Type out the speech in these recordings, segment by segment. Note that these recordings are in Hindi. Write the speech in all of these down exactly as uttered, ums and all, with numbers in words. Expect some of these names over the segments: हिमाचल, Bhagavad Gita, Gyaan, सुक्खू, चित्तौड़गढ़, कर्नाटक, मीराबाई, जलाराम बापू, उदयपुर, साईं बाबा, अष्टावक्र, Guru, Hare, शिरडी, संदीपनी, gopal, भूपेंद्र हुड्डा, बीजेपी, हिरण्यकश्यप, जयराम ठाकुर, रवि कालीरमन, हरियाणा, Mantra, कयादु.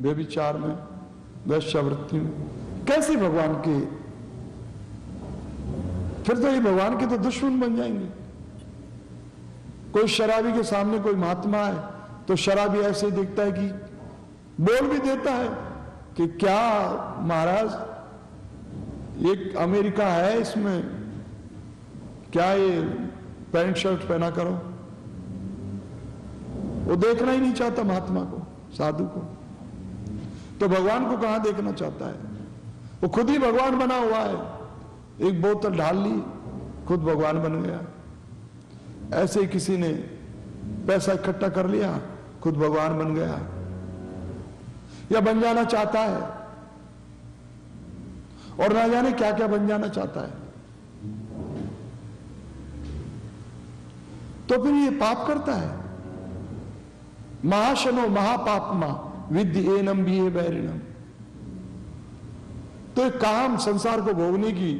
व्यभिचार में, वैश्यावृत्ति में, कैसे भगवान के, फिर तो ये भगवान के तो दुश्मन बन जाएंगे। कोई शराबी के सामने कोई महात्मा है तो शराबी ऐसे दिखता है कि बोल भी देता है कि क्या महाराज एक अमेरिका है, इसमें क्या ये पैंट शर्ट पहना करो। वो देखना ही नहीं चाहता महात्मा को, साधु को, तो भगवान को कहां देखना चाहता है। वो खुद ही भगवान बना हुआ है, एक बोतल ढाल ली खुद भगवान बन गया। ऐसे ही किसी ने पैसा इकट्ठा कर लिया, खुद भगवान बन गया या बन जाना चाहता है, और ना जाने क्या क्या बन जाना चाहता है। तो फिर ये पाप करता है। महाशनो महापापमा विद्धि एनम बीहे वैरिणम। तो ये काम, संसार को भोगने की,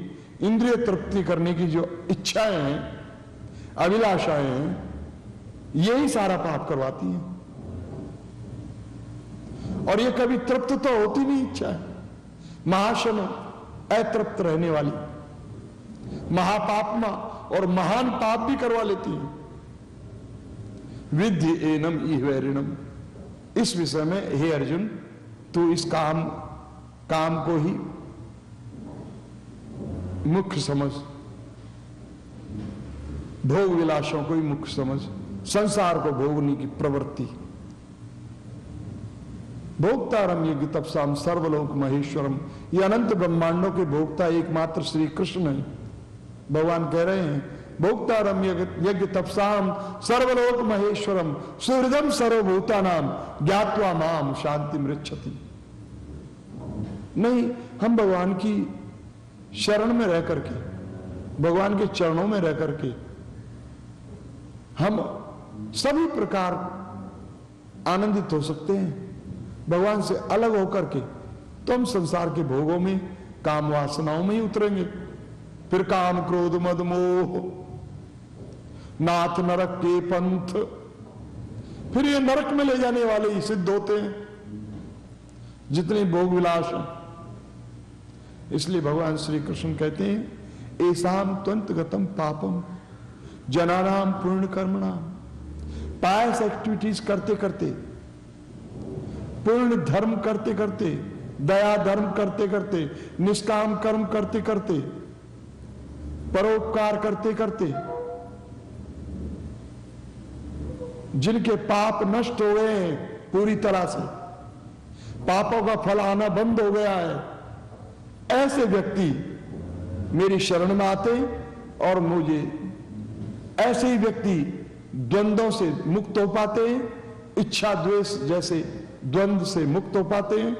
इंद्रिय तृप्ति करने की जो इच्छाएं हैं, अभिलाषाएं हैं, यही सारा पाप करवाती हैं। और ये कभी तृप्त तो होती नहीं इच्छा है, महाशनो अतृप्त रहने वाली, महापापमा, और महान पाप भी करवा लेती है। विद्धि एनम ईहवैरिणम, इस विषय में हे अर्जुन तू इस काम काम को ही मुख्य समझ, भोग विलासों को ही मुख्य समझ, संसार को भोगने की प्रवृत्ति। भोक्ता रम्य गीतपसाम सर्वलोक महेश्वरम, ये अनंत ब्रह्मांडों के भोक्ता एकमात्र श्री कृष्ण है। भगवान कह रहे हैं भोक्ता रम्य यज्ञ तपसाम सर्वलोक महेश्वरम सुहृदम सर्वभूता नाम ज्ञात्वा माम शांति मृच्छति। नहीं, हम भगवान की शरण में रह करके, भगवान के चरणों में रह करके हम सभी प्रकार आनंदित हो सकते हैं। भगवान से अलग होकर के तो हम संसार के भोगों में, काम वासनाओं में ही उतरेंगे। फिर काम क्रोध मद मोह नाथ नरक के पंथ, फिर ये नरक में ले जाने वाले ही सिद्ध होते हैं जितने भोग विलास हैं। इसलिए भगवान श्री कृष्ण कहते हैं एसाम त्वंत गतम पापम जनानाम पूर्ण कर्मणाम। पायस एक्टिविटीज करते करते, पूर्ण धर्म करते करते, दया धर्म करते करते, निष्काम कर्म करते करते, परोपकार करते करते, जिनके पाप नष्ट हो गए हैं पूरी तरह से, पापों का फल आना बंद हो गया है, ऐसे व्यक्ति मेरी शरण में आते और मुझे, ऐसे ही व्यक्ति द्वंद्वों से मुक्त हो पाते हैं, इच्छा द्वेष जैसे द्वंद्व से मुक्त हो पाते हैं।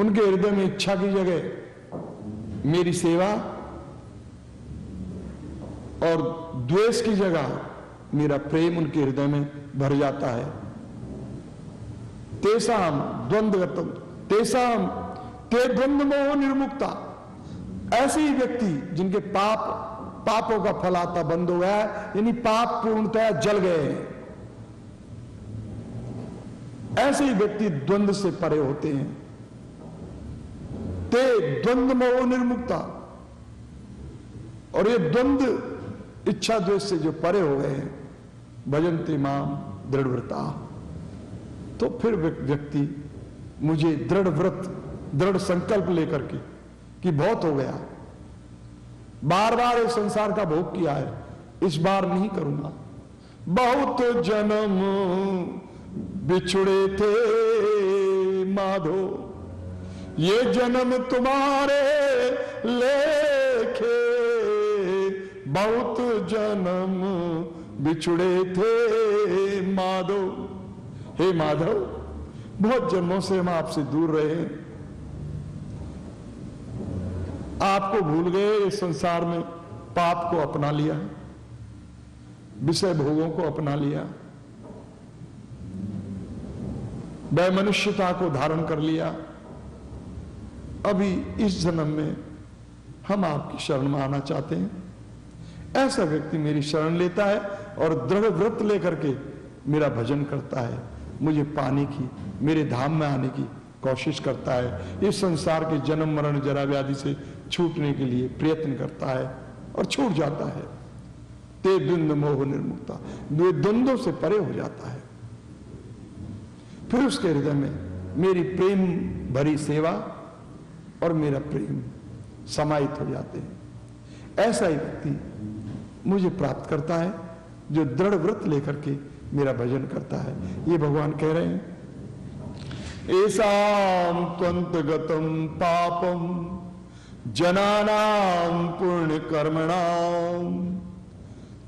उनके हृदय में इच्छा की जगह मेरी सेवा और द्वेष की जगह मेरा प्रेम उनके हृदय में भर जाता है। तेसाम द्वंद्वगतम तेसाम ते द्वंद्व मोह निर्मुक्ता। ऐसे ही व्यक्ति जिनके पाप पापों का फल आता बंद हो गया है, यानी पाप पूर्णतया जल गए हैं, ऐसे ही व्यक्ति द्वंद्व से परे होते हैं। ते द्वंद्व मोह निर्मुक्ता, और ये द्वंद्व इच्छा द्वेष से जो परे हो गए हैं, भजन्ते माम दृढ़व्रता, तो फिर व्यक्ति मुझे दृढ़ व्रत, दृढ़ संकल्प लेकर के कि बहुत हो गया, बार बार इस संसार का भोग किया है, इस बार नहीं करूंगा। बहुत जन्म बिछड़े थे माधो, ये जन्म तुम्हारे लेखे, बहुत जन्म बिछड़े थे माधो, हे माधव बहुत जन्मों से हम आपसे दूर रहे हैं, आपको भूल गए, इस संसार में पाप को अपना लिया, विषय भोगों को अपना लिया, वैमनुष्यता को धारण कर लिया। अभी इस जन्म में हम आपकी शरण में आना चाहते हैं। ऐसा व्यक्ति मेरी शरण लेता है, और दृढ़ व्रत लेकर के मेरा भजन करता है, मुझे पाने की, मेरे धाम में आने की कोशिश करता है, इस संसार के जन्म मरण जरा व्याधि से छूटने के लिए प्रयत्न करता है और छूट जाता है। ते द्वंद मोह निर्मुक्ता, वे द्वंदों से परे हो जाता है। फिर उसके हृदय में मेरी प्रेम भरी सेवा और मेरा प्रेम समाहित हो जाते हैं। ऐसा ही व्यक्ति मुझे प्राप्त करता है जो दृढ़ व्रत लेकर के मेरा भजन करता है। ये भगवान कह रहे हैं, एसाम त्वंतगतम पापम जनानाम पुण्य कर्मणाम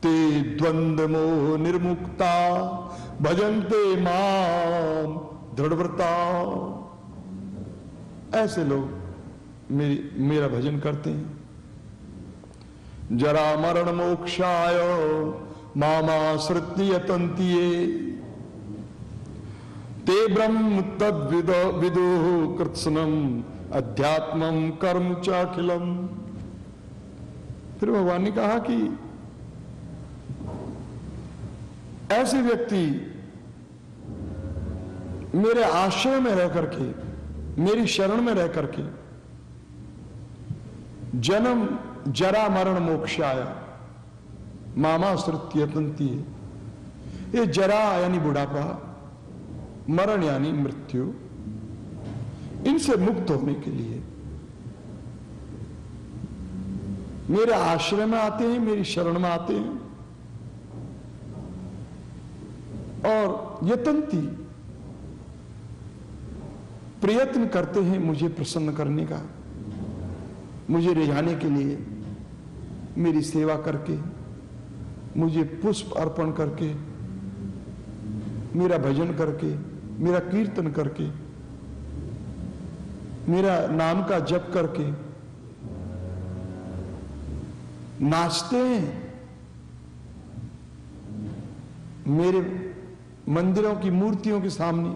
ते द्वंद्वमोह निर्मुक्ता भजन्ते माम दृढ़व्रता। ऐसे लोग मेरी मेरा भजन करते हैं। जरा मरण मोक्षाय मामाश्रित्य यतन्तिये ते ब्रह्म तद्विदो विदुः कृत्स्नम अध्यात्मम कर्म चाखिलम। फिर भगवान ने कहा कि ऐसे व्यक्ति मेरे आश्रय में रह करके, मेरी शरण में रह करके जन्म जरा मरण मोक्षाय मामाश्रित्य यतन्ति। ये जरा यानी बुढ़ापा, मरण यानी मृत्यु, इनसे मुक्त होने के लिए मेरे आश्रय में आते हैं, मेरी शरण में आते हैं। और यतन्ति प्रयत्न करते हैं मुझे प्रसन्न करने का, मुझे रिझाने के लिए, मेरी सेवा करके, मुझे पुष्प अर्पण करके, मेरा भजन करके, मेरा कीर्तन करके, मेरा नाम का जप करके नाचते हैं मेरे मंदिरों की मूर्तियों के सामने।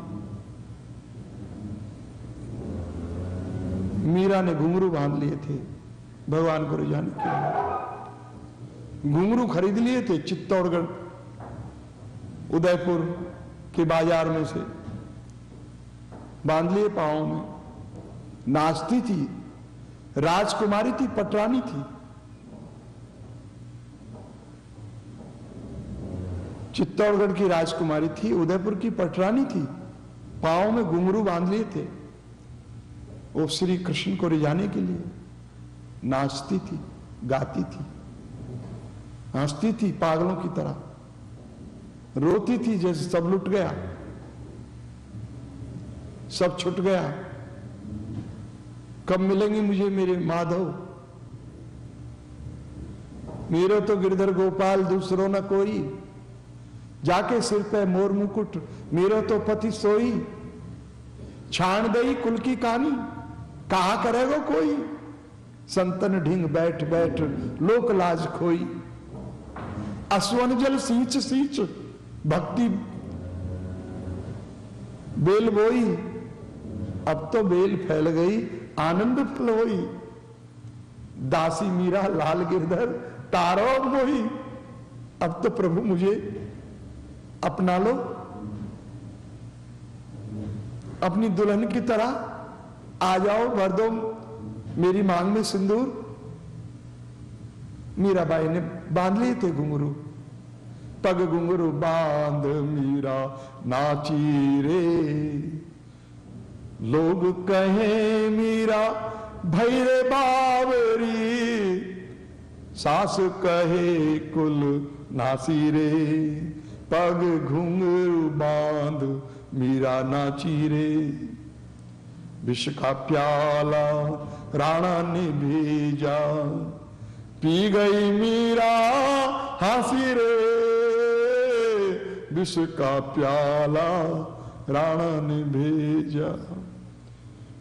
मीरा ने घुंघरू बांध लिए थे भगवान को रिझाने के लिए, घुंघरू खरीद लिए थे चित्तौड़गढ़ उदयपुर के बाजार में से, बांध लिए पांव में, नाचती थी, राजकुमारी थी, पटरानी थी। चित्तौड़गढ़ की राजकुमारी थी, उदयपुर की पटरानी थी, पांव में घुंघरू बांध लिए थे, वो श्री कृष्ण को रिझाने के लिए नाचती थी, गाती थी, हंसती थी पागलों की तरह, रोती थी जैसे सब लुट गया, सब छूट गया, कब मिलेंगे मुझे मेरे माधव, मेरो तो गिरधर गोपाल दूसरो न कोई, जाके सिर पे मोर मुकुट मेरो तो पति सोई, छान दई कुल की कानी कहा करेगा कोई, संतन ढींग बैठ बैठ लोक लाज खोई, असवन जल सींच सींच भक्ति बेल बोई, अब तो बेल फैल गई आनंद प्लोई, दासी मीरा लाल गिरधर तारो बोई, अब तो प्रभु मुझे अपना लो, अपनी दुल्हन की तरह आ जाओ, भर दो मेरी मांग में सिंदूर। मीराबाई ने बांध लिए थे घुंघरू, पग घुंघरू बांध मीरा नाची रे, लोग कहें मीरा भैरे बावरी, सास कहे कुल नासी रे, पग घुंघरू बांध मीरा नाची रे, विष का प्याला राणा ने भेजा, पी गई मीरा हंसी रे, विष का प्याला राणा ने भेजा,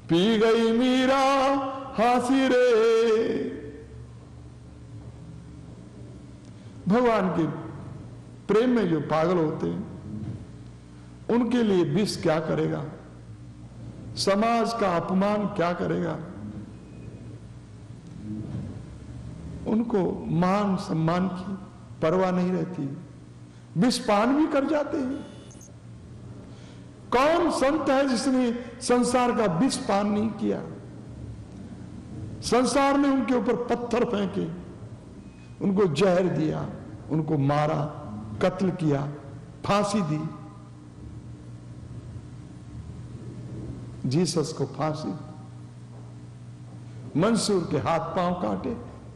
पी गई मीरा हंसी रे। भगवान के प्रेम में जो पागल होते हैं उनके लिए विष क्या करेगा, समाज का अपमान क्या करेगा, उनको मान सम्मान की परवाह नहीं रहती। विषपान भी कर जाते हैं। कौन संत है जिसने संसार का विषपान नहीं किया? संसार ने उनके ऊपर पत्थर फेंके, उनको जहर दिया, उनको मारा, कत्ल किया, फांसी दी। जीसस को फांसी, मंसूर के हाथ पांव काटे,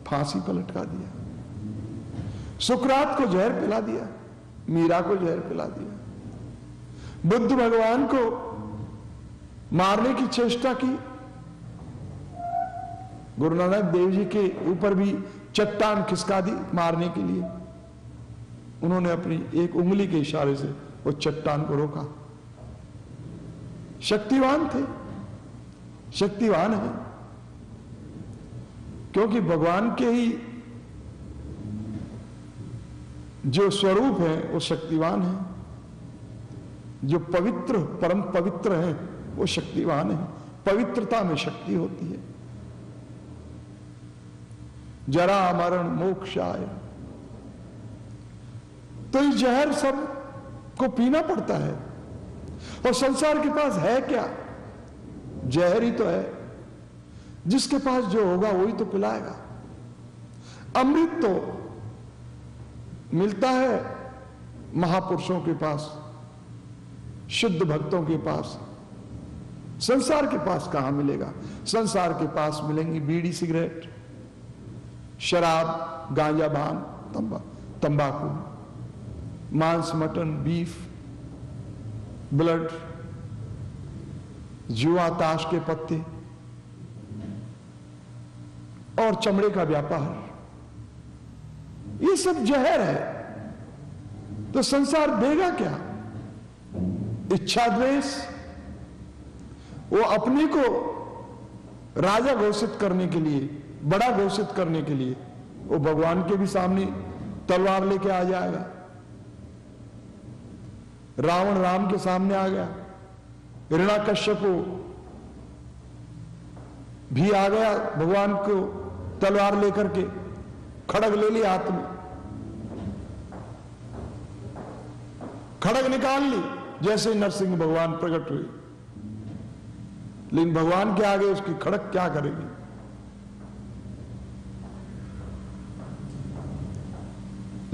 फांसी पर लटका दिया। सुकरात को जहर पिला दिया, मीरा को जहर पिला दिया। बुद्ध भगवान को मारने की चेष्टा की। गुरु नानक देव जी के ऊपर भी चट्टान खिसका दी मारने के लिए। उन्होंने अपनी एक उंगली के इशारे से वो चट्टान को रोका। शक्तिवान थे, शक्तिवान है, क्योंकि भगवान के ही जो स्वरूप है वो शक्तिवान है। जो पवित्र, परम पवित्र है, वो शक्तिवान है। पवित्रता में शक्ति होती है। जरा मरण मोक्ष आय। तो इस जहर सब को पीना पड़ता है। और संसार के पास है क्या? जहर ही तो है। जिसके पास जो होगा वही तो पिलाएगा। अमृत तो मिलता है महापुरुषों के पास, शुद्ध भक्तों के पास। संसार के पास कहां मिलेगा? संसार के पास मिलेंगी बीड़ी, सिगरेट, शराब, गांजा, भांग, तंबा, तंबाकू, मांस, मटन, बीफ, ब्लड, जुआ, ताश के पत्ते और चमड़े का व्यापार। ये सब जहर है। तो संसार देगा क्या? इच्छा द्वेष। वो अपने को राजा घोषित करने के लिए, बड़ा घोषित करने के लिए वो भगवान के भी सामने तलवार लेके आ जाएगा। रावण राम के सामने आ गया, हिरण्यकश्यप भी आ गया भगवान को तलवार लेकर के, खड़ग ले ली हाथ में, खड़ग निकाल ली। जैसे नरसिंह भगवान प्रकट हुए, लेकिन भगवान के आगे उसकी खड़ग क्या करेगी?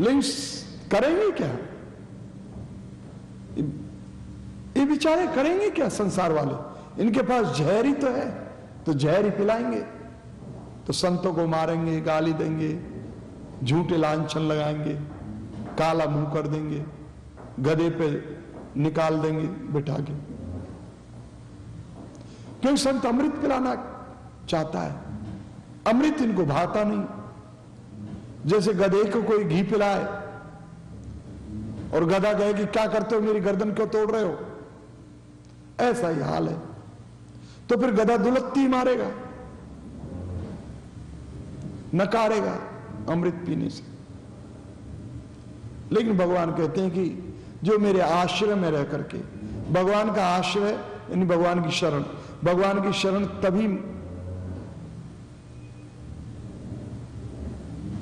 लिंक्स करेंगे क्या? ये बेचारे करेंगे क्या? संसार वाले, इनके पास जहर ही तो है, तो जहर ही पिलाएंगे। तो संतों को मारेंगे, गाली देंगे, झूठे लांछन लगाएंगे, काला मुंह कर देंगे, गधे पे निकाल देंगे बिठा के। क्योंकि संत अमृत पिलाना चाहता है, अमृत इनको भाता नहीं। जैसे गधे को कोई घी पिलाए और गधा कहे कि क्या करते हो, मेरी गर्दन क्यों तोड़ रहे हो, ऐसा ही हाल है। तो फिर गधा दुलत्ती मारेगा, नकारेगा अमृत पीने से। लेकिन भगवान कहते हैं कि जो मेरे आश्रय में रह करके, भगवान का आश्रय यानी भगवान की शरण, भगवान की शरण तभी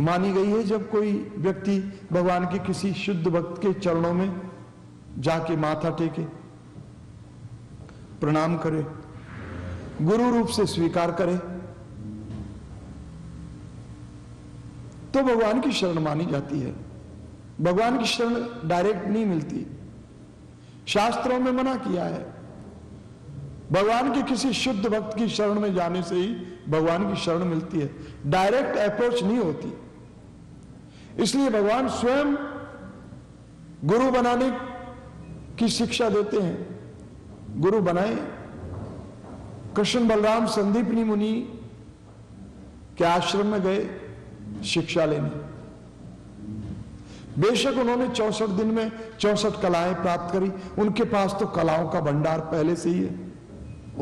मानी गई है जब कोई व्यक्ति भगवान के किसी शुद्ध भक्त के चरणों में जाके माथा टेके, प्रणाम करे, गुरु रूप से स्वीकार करे, तो भगवान की शरण मानी जाती है। भगवान की शरण डायरेक्ट नहीं मिलती। शास्त्रों में मना किया है, भगवान के किसी शुद्ध भक्त की शरण में जाने से ही भगवान की शरण मिलती है, डायरेक्ट अप्रोच नहीं होती। इसलिए भगवान स्वयं गुरु बनाने की शिक्षा देते हैं। गुरु बनाए। कृष्ण बलराम संदीपनी मुनि के आश्रम में गए शिक्षा लेने। बेशक उन्होंने चौसठ दिन में चौसठ कलाएं प्राप्त करी। उनके पास तो कलाओं का भंडार पहले से ही है,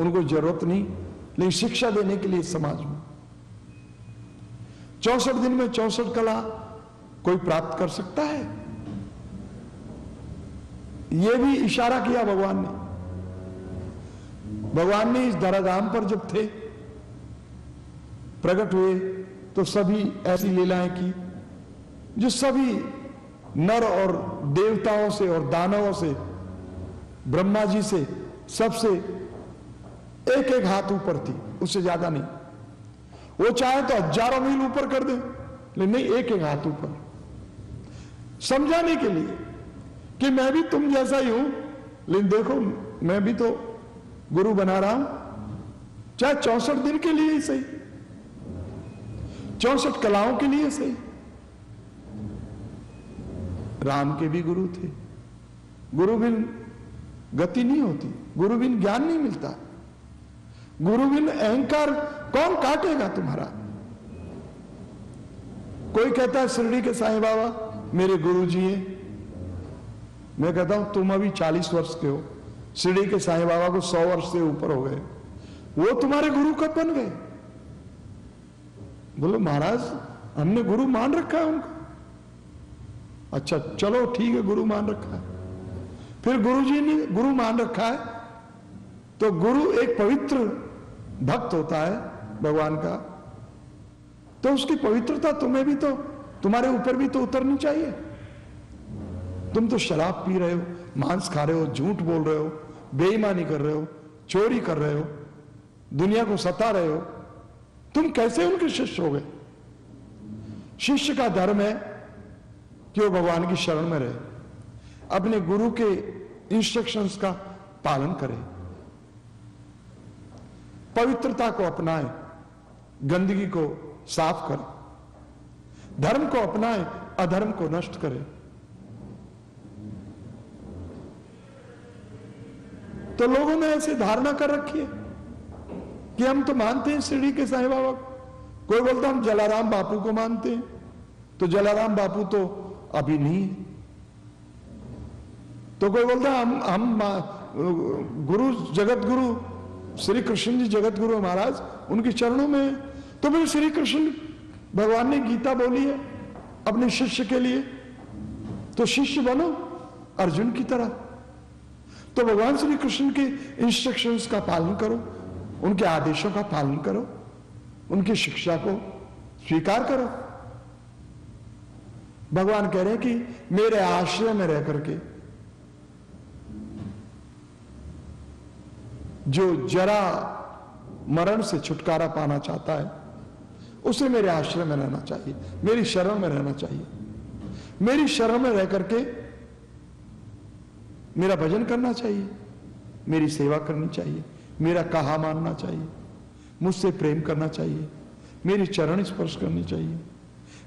उनको जरूरत नहीं, लेकिन शिक्षा देने के लिए समाज में चौसठ दिन में चौसठ कला कोई प्राप्त कर सकता है? यह भी इशारा किया भगवान ने। भगवान ने इस धराधाम पर जब थे, प्रकट हुए, तो सभी ऐसी लीलाएं की जो सभी नर और देवताओं से और दानवों से, ब्रह्मा जी से, सबसे एक एक हाथ ऊपर थी, उससे ज्यादा नहीं। वो चाहे तो हजारों मील ऊपर कर दे, लेकिन नहीं, एक एक हाथ ऊपर। समझाने के लिए कि मैं भी तुम जैसा ही हूं, लेकिन देखो मैं भी तो गुरु बना रहा हूं, चाहे चौसठ दिन के लिए ही सही, चौसठ कलाओं के लिए सही। राम के भी गुरु थे, गुरु बिन गति नहीं होती, गुरु बिन ज्ञान नहीं मिलता, गुरु बिन अहंकार कौन काटेगा तुम्हारा। कोई कहता है शिरडी के साईं बाबा मेरे गुरु जी हैं, मैं कहता हूं तुम अभी चालीस वर्ष के हो, शिरडी के साईं बाबा को सौ वर्ष से ऊपर हो गए, वो तुम्हारे गुरु कब बन गए? बोलो महाराज हमने गुरु मान रखा है उनको। अच्छा चलो ठीक है, गुरु मान रखा है, फिर गुरुजी ने गुरु मान रखा है तो गुरु एक पवित्र भक्त होता है भगवान का, तो उसकी पवित्रता तुम्हें भी तो, तुम्हारे ऊपर भी तो उतरनी चाहिए। तुम तो शराब पी रहे हो, मांस खा रहे हो, झूठ बोल रहे हो, बेईमानी कर रहे हो, चोरी कर रहे हो, दुनिया को सता रहे हो, तुम कैसे उनके शिष्य हो गए? शिष्य का धर्म है कि वो भगवान की शरण में रहे, अपने गुरु के इंस्ट्रक्शंस का पालन करे, पवित्रता को अपनाए, गंदगी को साफ करे, धर्म को अपनाए, अधर्म को नष्ट करे। तो लोगों ने ऐसी धारणा कर रखी है कि हम तो मानते हैं शिरडी के साईं बाबा को, कोई बोलता हम जलाराम बापू को मानते हैं, तो जलाराम बापू तो अभी नहीं। तो कोई बोलता हम हम गुरु जगत गुरु श्री कृष्ण जी जगत गुरु महाराज उनके चरणों में, तो फिर श्री कृष्ण भगवान ने गीता बोली है अपने शिष्य के लिए, तो शिष्य बनो अर्जुन की तरह, तो भगवान श्री कृष्ण के इंस्ट्रक्शंस का पालन करो, उनके आदेशों का पालन करो, उनकी शिक्षा को स्वीकार करो। भगवान कह रहे हैं कि मेरे आश्रय में रह करके जो जरा मरण से छुटकारा पाना चाहता है उसे मेरे आश्रय में रहना चाहिए, मेरी शरण में रहना चाहिए, मेरी शरण में रह करके मेरा भजन करना चाहिए, मेरी सेवा करनी चाहिए, मेरा कहा मानना चाहिए, मुझसे प्रेम करना चाहिए, मेरी चरण स्पर्श करनी चाहिए,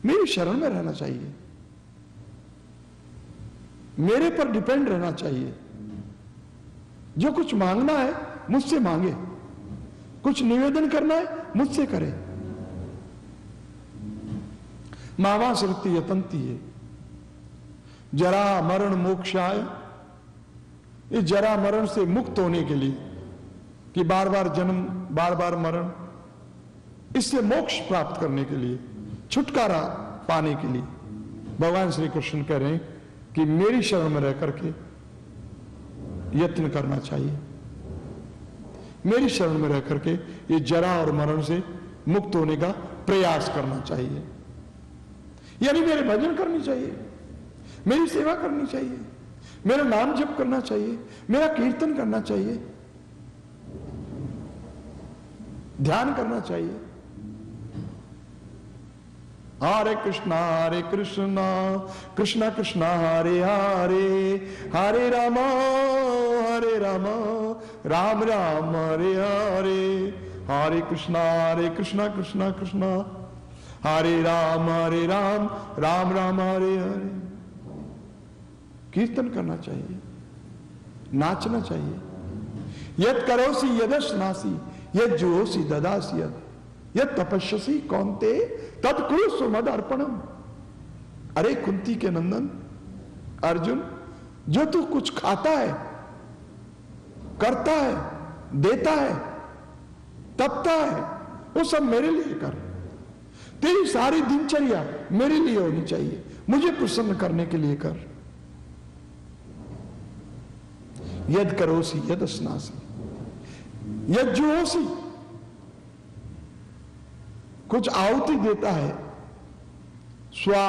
मेरी शरण में रहना चाहिए, मेरे पर डिपेंड रहना चाहिए। जो कुछ मांगना है मुझसे मांगे, कुछ निवेदन करना है मुझसे करे। मावा श्रुति यतंती है, जरा मरण मोक्ष आए, इस जरा मरण से मुक्त होने के लिए कि बार बार जन्म बार बार मरण, इससे मोक्ष प्राप्त करने के लिए, छुटकारा पाने के लिए भगवान श्री कृष्ण कह रहे हैं कि मेरी शरण में रह करके यत्न करना चाहिए, मेरी शरण में रह करके ये जरा और मरण से मुक्त होने का प्रयास करना चाहिए, यानी मेरे भजन करनी चाहिए, मेरी सेवा करनी चाहिए, मेरा नाम जप करना चाहिए, मेरा कीर्तन करना चाहिए, ध्यान करना चाहिए। हरे कृष्णा हरे कृष्णा कृष्णा कृष्णा हरे हरे, हरे रामा हरे रामा राम राम हरे हरे, हरे कृष्णा हरे कृष्णा कृष्णा कृष्णा हरे राम हरे राम राम राम हरे हरे। कीर्तन करना चाहिए, नाचना चाहिए। यद करोसि यदश्नासि यद जुहोसि ददासि यद यह तपस्वी कौनते तद क्रूसु मद अर्पणम। अरे कुंती के नंदन अर्जुन, जो तू कुछ खाता है, करता है, देता है, तपता है, वो सब मेरे लिए कर। तेरी सारी दिनचर्या मेरे लिए होनी चाहिए, मुझे प्रसन्न करने के लिए कर। यद करोसी यद स्नासी यद जुहोसी, कुछ आहुति देता है, स्वा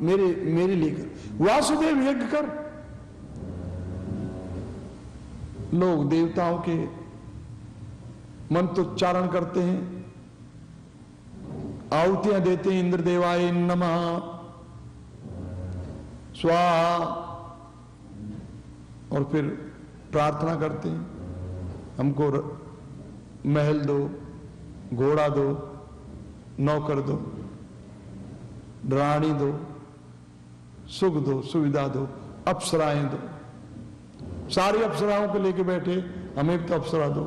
मेरे मेरे लिए कर, वासुदेव यज्ञ कर। लोग देवताओं के मंत्रोच्चारण करते हैं, आहुतियां देते हैं, इंद्र देवाय नमः, स्वाहा, और फिर प्रार्थना करते हैं हमको महल दो, घोड़ा दो, नौकर दो, रानी दो, सुख दो, सुविधा दो, अप्सराएं दो। सारी अप्सराओं को लेके बैठे, हमें तो अप्सरा दो।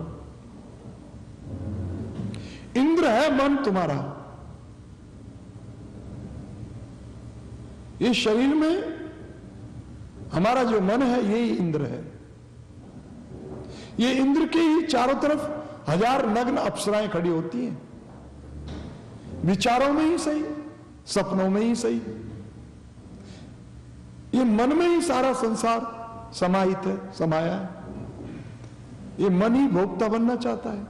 इंद्र है मन तुम्हारा, ये शरीर में हमारा जो मन है यही इंद्र है। ये इंद्र के ही चारों तरफ हजार नग्न अप्सराएं खड़ी होती हैं, विचारों में ही सही, सपनों में ही सही, ये मन में ही सारा संसार समाहित है, समाया है। ये मन ही भोक्ता बनना चाहता है,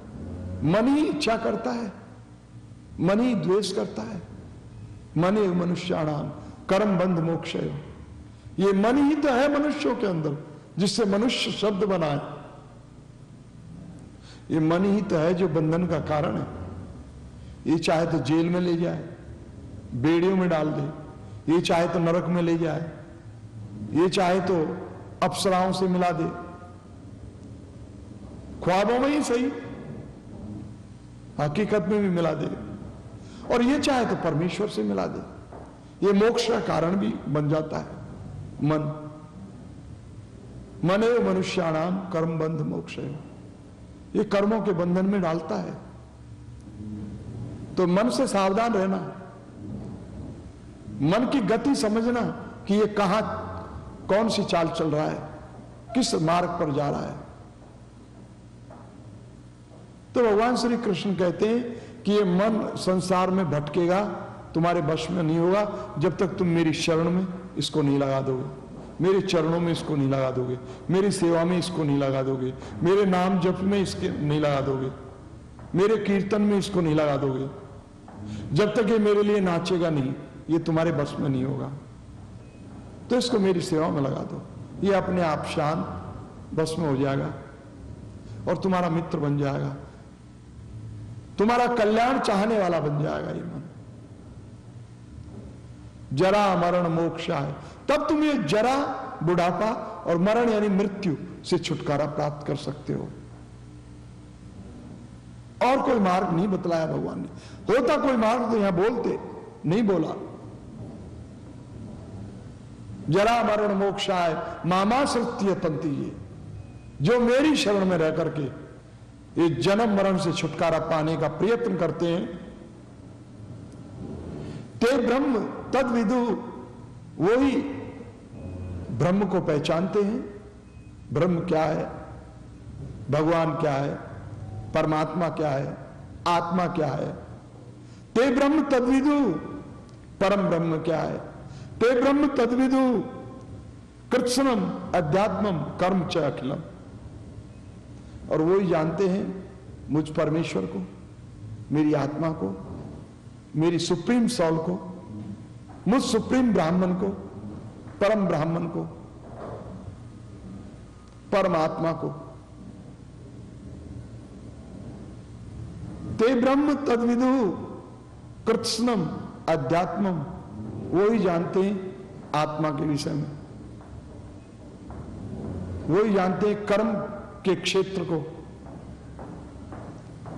मन ही इच्छा करता है, मन ही द्वेष करता है। मन ही मनुष्याणाम कर्म बंध मोक्ष है। ये मन ही तो है मनुष्यों के अंदर, जिससे मनुष्य शब्द बना है। ये मन ही तो है जो बंधन का कारण है। ये चाहे तो जेल में ले जाए, बेड़ियों में डाल दे, ये चाहे तो नरक में ले जाए, ये चाहे तो अप्सराओं से मिला दे, ख्वाबों में ही सही हकीकत में भी मिला दे, और ये चाहे तो परमेश्वर से मिला दे। ये मोक्ष का कारण भी बन जाता है मन। मन एव मनुष्याणाम कर्म बंध मोक्ष है। ये कर्मों के बंधन में डालता है, तो मन से सावधान रहना, मन की गति समझना कि ये कहां, कौन सी चाल चल रहा है, किस मार्ग पर जा रहा है। तो भगवान श्री कृष्ण कहते हैं कि ये मन संसार में भटकेगा, तुम्हारे वश में नहीं होगा जब तक तुम मेरी शरण में इसको नहीं लगा दोगे, मेरे चरणों में इसको नहीं लगा दोगे, मेरी सेवा में इसको नहीं लगा दोगे, मेरे नाम जप में इसके नहीं लगा दोगे, मेरे कीर्तन में इसको नहीं लगा दोगे। जब तक ये मेरे लिए नाचेगा नहीं, ये तुम्हारे वश में नहीं होगा, तो इसको मेरी सेवा में लगा दो, ये अपने आप शांत वश में हो जाएगा और तुम्हारा मित्र बन जाएगा, तुम्हारा कल्याण चाहने वाला बन जाएगा। ये मन जरा मरण मोक्ष है, तब तुम ये जरा बुढ़ापा और मरण यानी मृत्यु से छुटकारा प्राप्त कर सकते हो। और कोई मार्ग नहीं बतलाया भगवान ने। होता कोई मार्ग तो यहां बोलते, नहीं बोला। जरा मरण मोक्ष आय मामा सत्य पंथी, ये जो मेरी शरण में रह करके ये जन्म मरण से छुटकारा पाने का प्रयत्न करते हैं, ते ब्रह्म तद विदु, वो ही ब्रह्म को पहचानते हैं। ब्रह्म क्या है, भगवान क्या है, परमात्मा क्या है, आत्मा क्या है। ते ब्रह्म तद विदु, परम ब्रह्म क्या है। ते ब्रह्म तद्विदु कृत्स्नम अध्यात्मम कर्म च अखिलम, और वो ही जानते हैं मुझ परमेश्वर को, मेरी आत्मा को, मेरी सुप्रीम सोल को, मुझ सुप्रीम ब्राह्मण को, परम ब्राह्मण को, परमात्मा को। ते ब्रह्म तद्विदु कृत्स्नम अध्यात्मम, वो ही जानते हैं आत्मा के विषय में, वो ही जानते हैं कर्म के क्षेत्र को,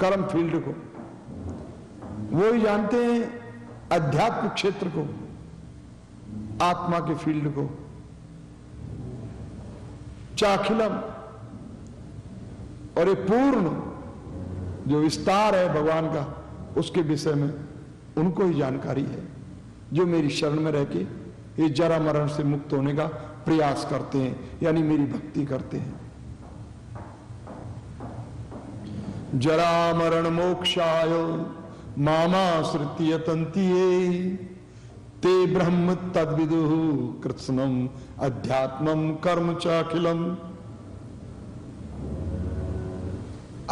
कर्म फील्ड को, वो ही जानते हैं आध्यात्मिक क्षेत्र को, आत्मा के फील्ड को। चाखिलम, और ये पूर्ण जो विस्तार है भगवान का, उसके विषय में उनको ही जानकारी है, जो मेरी शरण में रह के ये जरा मरण से मुक्त होने का प्रयास करते हैं, यानी मेरी भक्ति करते हैं। जरा मरण मोक्षाय मामाश्रित्य तन्तिये, ते ब्रह्म तद्विदु कृत्स्नम अध्यात्मम कर्म च अखिलम।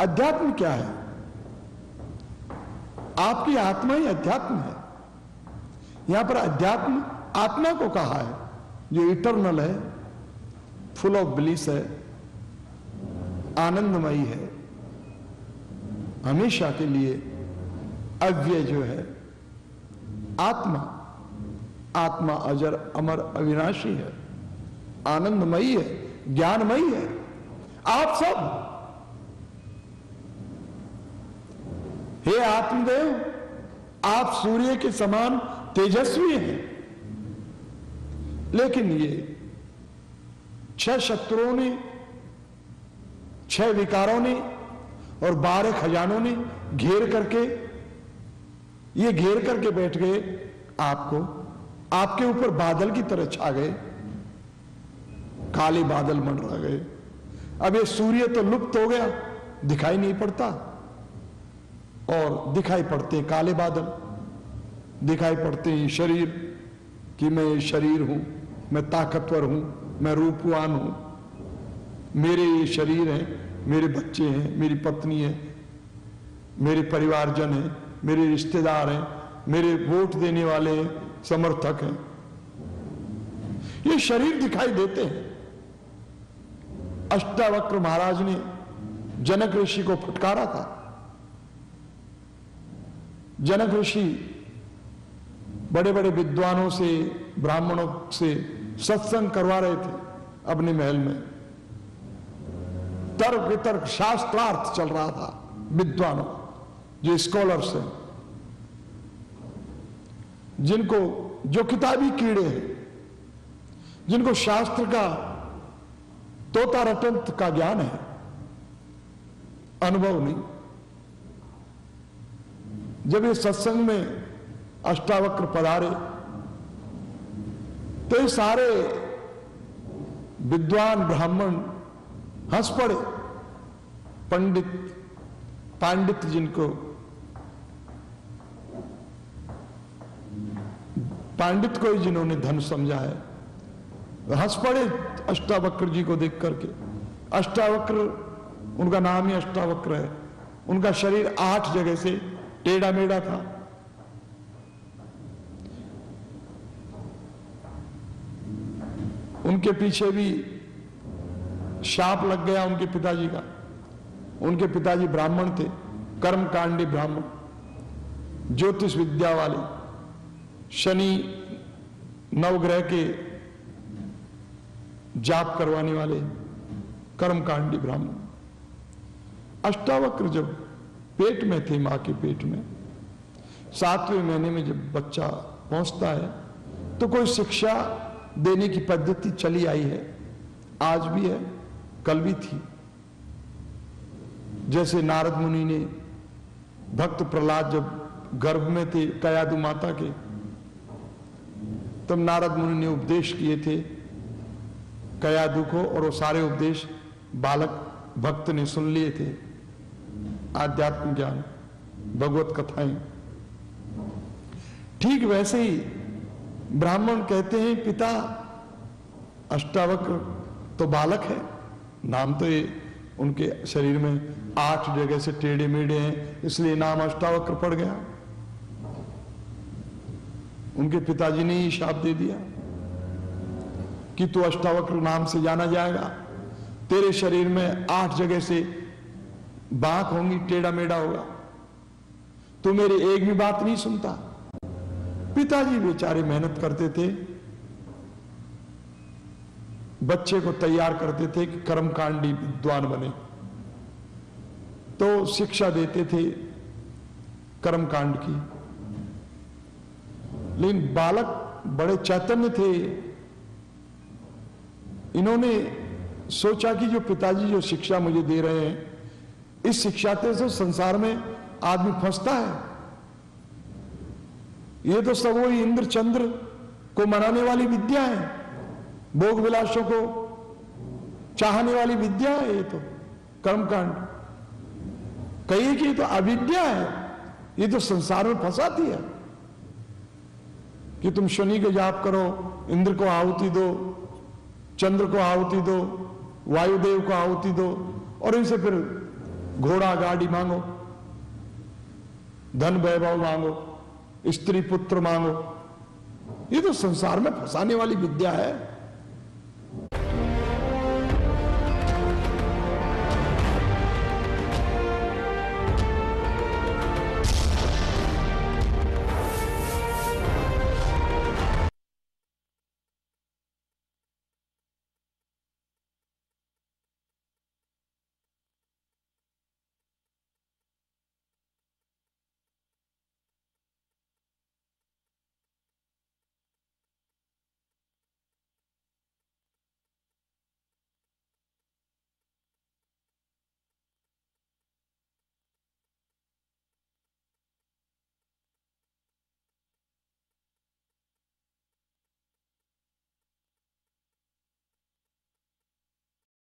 अध्यात्म क्या है? आपकी आत्मा ही अध्यात्म है। यहां पर अध्यात्म आत्मा को कहा है जो इटरनल है, फुल ऑफ ब्लिस है, आनंदमयी है, हमेशा के लिए अव्यय जो है आत्मा, आत्मा अजर अमर अविनाशी है, आनंदमयी है, ज्ञानमयी है। आप सब हे आत्मदेव, आप सूर्य के समान तेजस्वी हैं, लेकिन ये छह शत्रुओं ने, छह विकारों ने और बारह खजानों ने घेर करके, ये घेर करके बैठ गए आपको, आपके ऊपर बादल की तरह छा गए, काले बादल मंडरा गए। अब ये सूर्य तो लुप्त हो गया, दिखाई नहीं पड़ता, और दिखाई पड़ते काले बादल, दिखाई पड़ते हैं शरीर कि मैं ये शरीर हूं, मैं ताकतवर हूं, मैं रूपवान हूं, मेरे ये शरीर है, मेरे बच्चे हैं, मेरी पत्नी है, मेरे परिवारजन हैं, मेरे रिश्तेदार हैं, मेरे वोट देने वाले हैं, समर्थक हैं, ये शरीर दिखाई देते हैं। अष्टावक्र महाराज ने जनक ऋषि को फटकारा था। जनक ऋषि बड़े बड़े विद्वानों से, ब्राह्मणों से सत्संग करवा रहे थे अपने महल में, तर्क वितर्क शास्त्रार्थ चल रहा था, विद्वानों जो स्कॉलर्स हैं, जिनको जो किताबी कीड़े हैं, जिनको शास्त्र का तोता रटंत का ज्ञान है, अनुभव नहीं। जब ये सत्संग में अष्टावक्र पधारे तो ये सारे विद्वान ब्राह्मण हंस पड़े, पंडित पांडित जिनको पांडित को ही जिन्होंने धन समझा है, हंस पड़े अष्टावक्र जी को देख करके। अष्टावक्र, उनका नाम ही अष्टावक्र है, उनका शरीर आठ जगह से टेढ़ा मेढ़ा था। उनके पीछे भी शाप लग गया उनके पिताजी का। उनके पिताजी ब्राह्मण थे, कर्मकांडी ब्राह्मण, ज्योतिष विद्या वाले, शनि नवग्रह के जाप करवाने वाले कर्मकांडी ब्राह्मण। अष्टावक्र जब पेट में थे, मां के पेट में, सातवें महीने में जब बच्चा पहुंचता है तो कोई शिक्षा देने की पद्धति चली आई है, आज भी है, कल भी थी। जैसे नारद मुनि ने भक्त प्रहलाद जब गर्भ में थे कयादु माता के, तब नारद मुनि ने उपदेश किए थे कयादु को, और वो सारे उपदेश बालक भक्त ने सुन लिए थे, आध्यात्म ज्ञान, भगवत कथाएं। ठीक वैसे ही ब्राह्मण कहते हैं पिता, अष्टावक्र तो बालक है, नाम तो ये उनके शरीर में आठ जगह से टेढ़े मेढ़े हैं, इसलिए नाम अष्टावक्र पड़ गया। उनके पिताजी ने ही शाप दे दिया कि तू अष्टावक्र नाम से जाना जाएगा, तेरे शरीर में आठ जगह से बांक होंगी, टेढ़ा मेढ़ा होगा, तू मेरी एक भी बात नहीं सुनता। पिताजी बेचारे मेहनत करते थे, बच्चे को तैयार करते थे कि कर्मकांडी विद्वान बने, तो शिक्षा देते थे कर्मकांड की। लेकिन बालक बड़े चैतन्य थे, इन्होंने सोचा कि जो पिताजी जो शिक्षा मुझे दे रहे हैं, इस शिक्षा से संसार में आदमी फंसता है। ये तो सब वही इंद्र चंद्र को मनाने वाली विद्या है, भोग विलासों को चाहने वाली विद्या है, ये तो कर्मकांड कहिए कि ये तो अविद्या है, ये तो संसार में फंसाती है कि तुम शनि को जाप करो, इंद्र को आहुति दो, चंद्र को आहुति दो, वायुदेव को आहुति दो, और इनसे फिर घोड़ा गाड़ी मांगो, धन वैभव मांगो, स्त्री पुत्र मांगो, ये तो संसार में फंसाने वाली विद्या है।